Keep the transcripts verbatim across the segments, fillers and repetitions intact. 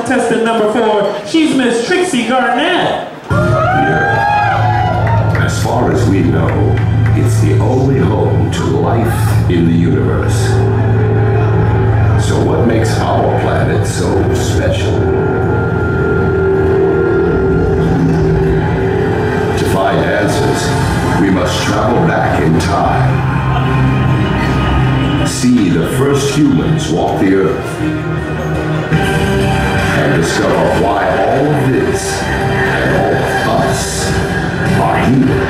contestant number four. She's Miss Trixie Garnett. As far as we know, it's the only home to life in the universe. So what makes our planet so special? To find answers, we must travel back in time. See the first humans walk the earth and discover why all of this and all of us are here.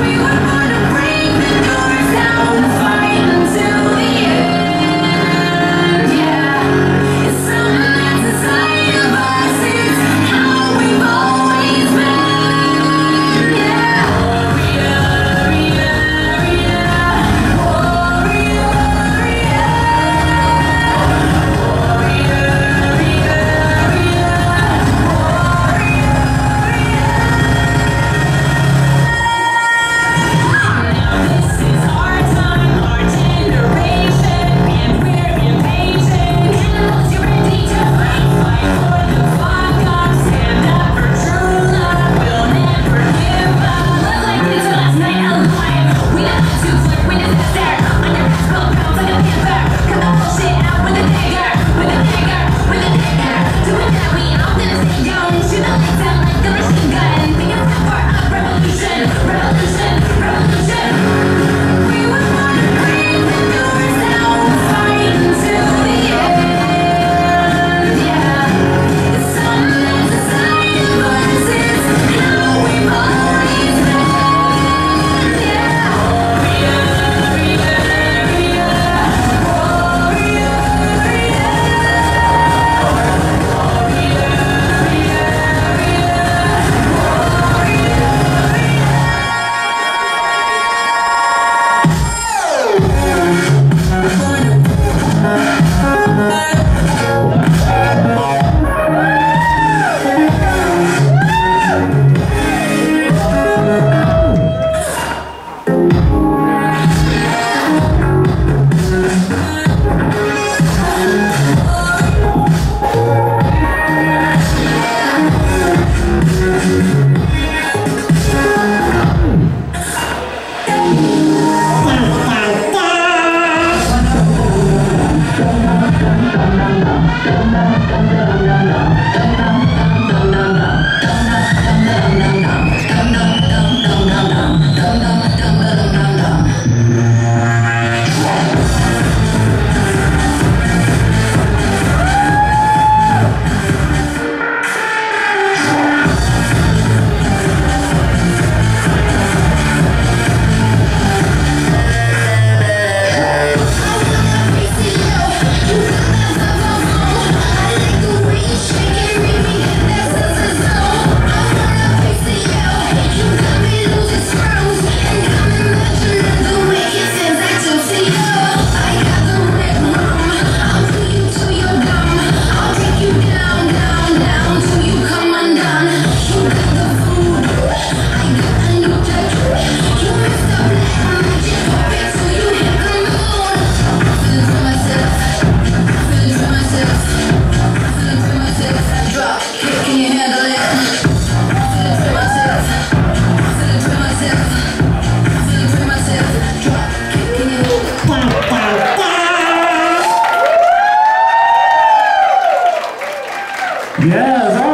We were born to break the doors down and fight until the end. Yeah, it's something that's inside of us, it's how we've always been. Yeah. Yes.